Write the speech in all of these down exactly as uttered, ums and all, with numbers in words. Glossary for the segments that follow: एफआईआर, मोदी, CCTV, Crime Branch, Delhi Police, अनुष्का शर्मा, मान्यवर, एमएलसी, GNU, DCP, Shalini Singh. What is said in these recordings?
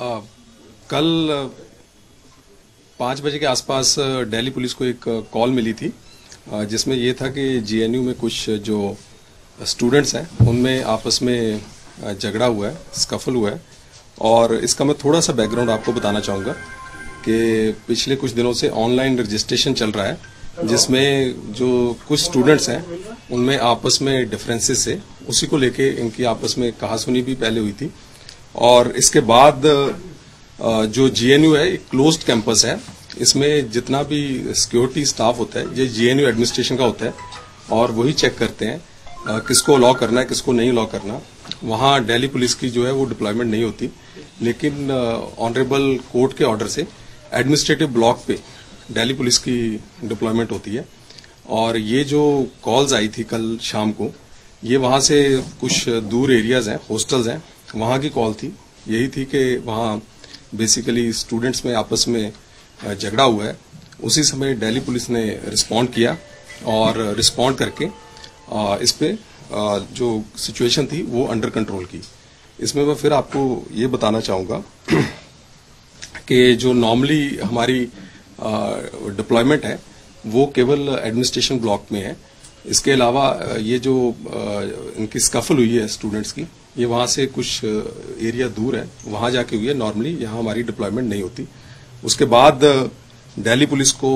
आ, कल पाँच बजे के आसपास दिल्ली पुलिस को एक कॉल मिली थी जिसमें यह था कि जीएनयू में कुछ जो स्टूडेंट्स हैं उनमें आपस में झगड़ा हुआ है, स्कफल हुआ है। और इसका मैं थोड़ा सा बैकग्राउंड आपको बताना चाहूँगा कि पिछले कुछ दिनों से ऑनलाइन रजिस्ट्रेशन चल रहा है जिसमें जो कुछ स्टूडेंट्स हैं उनमें आपस में डिफरेंसेस है, उसी को लेके इनकी आपस में कहासुनी भी पहले हुई थी। और इसके बाद जो जीएनयू है एक क्लोज्ड कैंपस है, इसमें जितना भी सिक्योरिटी स्टाफ होता है ये जीएनयू एडमिनिस्ट्रेशन का होता है और वही चेक करते हैं किसको अलाउ करना है किसको नहीं अलाउ करना। वहाँ दिल्ली पुलिस की जो है वो डिप्लॉयमेंट नहीं होती, लेकिन ऑनरेबल कोर्ट के ऑर्डर से एडमिनिस्ट्रेटिव ब्लॉक पे दिल्ली पुलिस की डिप्लॉयमेंट होती है। और ये जो कॉल्स आई थी कल शाम को, ये वहाँ से कुछ दूर एरियाज हैं, हॉस्टल्स हैं, वहाँ की कॉल थी। यही थी कि वहाँ बेसिकली स्टूडेंट्स में आपस में झगड़ा हुआ है। उसी समय दिल्ली पुलिस ने रिस्पॉन्ड किया और रिस्पॉन्ड करके इस पे जो सिचुएशन थी वो अंडर कंट्रोल की। इसमें मैं फिर आपको ये बताना चाहूँगा कि जो नॉर्मली हमारी डिप्लॉयमेंट है वो केवल एडमिनिस्ट्रेशन ब्लॉक में है। इसके अलावा ये जो इनकी स्कफल हुई है स्टूडेंट्स की, ये वहाँ से कुछ एरिया दूर है, वहाँ जाके हुई है। नॉर्मली यहाँ हमारी डिप्लॉयमेंट नहीं होती। उसके बाद दिल्ली पुलिस को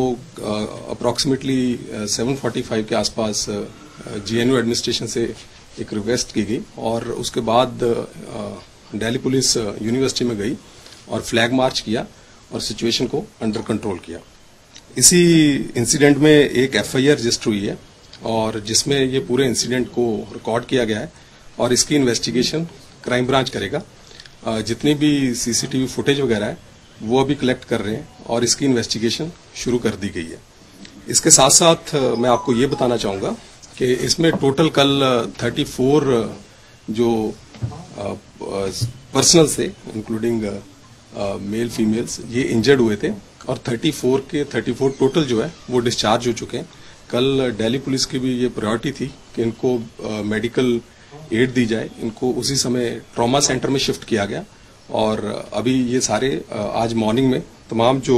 अप्रॉक्सीमेटली सेवन फोर्टी फाइव के आसपास जीएनयू एडमिनिस्ट्रेशन से एक रिक्वेस्ट की गई और उसके बाद दिल्ली पुलिस यूनिवर्सिटी में गई और फ्लैग मार्च किया और सिचुएशन को अंडर कंट्रोल किया। इसी इंसिडेंट में एक एफआईआर रजिस्टर हुई है और जिसमें ये पूरे इंसिडेंट को रिकॉर्ड किया गया है और इसकी इन्वेस्टिगेशन क्राइम ब्रांच करेगा। जितनी भी सीसीटीवी फुटेज वगैरह है वो अभी कलेक्ट कर रहे हैं और इसकी इन्वेस्टिगेशन शुरू कर दी गई है। इसके साथ साथ मैं आपको ये बताना चाहूँगा कि इसमें टोटल कल थर्टी फोर जो पर्सनल्स थे इंक्लूडिंग मेल फीमेल्स, ये इंजर्ड हुए थे और थर्टी फोर के थर्टी फोर टोटल जो है वो डिस्चार्ज हो चुके हैं। कल दिल्ली पुलिस की भी ये प्रायोरिटी थी कि इनको मेडिकल एड दी जाए, इनको उसी समय ट्रॉमा सेंटर में शिफ्ट किया गया और अभी ये सारे आज मॉर्निंग में तमाम जो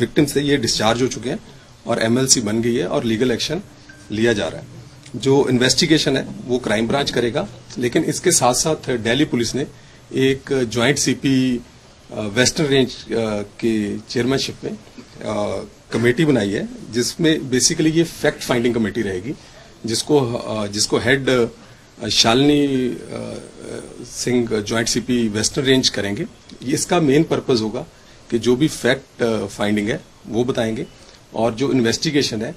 विक्टिम्स थे ये डिस्चार्ज हो चुके हैं और एमएलसी बन गई है और लीगल एक्शन लिया जा रहा है। जो इन्वेस्टिगेशन है वो क्राइम ब्रांच करेगा, लेकिन इसके साथ साथ दिल्ली पुलिस ने एक ज्वाइंट सीपी वेस्टर्न रेंज के चेयरमैनशिप में कमेटी बनाई है जिसमें बेसिकली ये फैक्ट फाइंडिंग कमेटी रहेगी, जिसको जिसको head Shalini Singh joint CP western range करेंगे। इसका मेन पर्पस होगा कि जो भी फैक्ट फाइंडिंग है वो बताएंगे और जो इन्वेस्टिगेशन है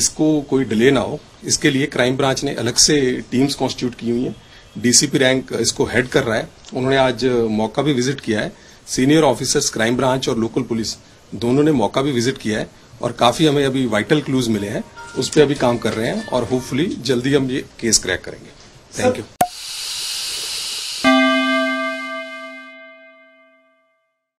इसको कोई डिले ना हो, इसके लिए क्राइम ब्रांच ने अलग से टीम्स कॉन्स्टिट्यूट की हुई हैं। डीसीपी रैंक इसको हेड कर रहा है, उन्होंने आज मौका भी विजिट किया है। सीनियर ऑफिसर्स क्राइम ब्रांच और लोकल पुलिस दोनों ने मौका भी विजिट किया है और काफ़ी हमें अभी वाइटल क्लूज मिले हैं, उस पर अभी काम कर रहे हैं और होपफुली जल्दी हम ये केस क्रैक करेंगे। Thank you.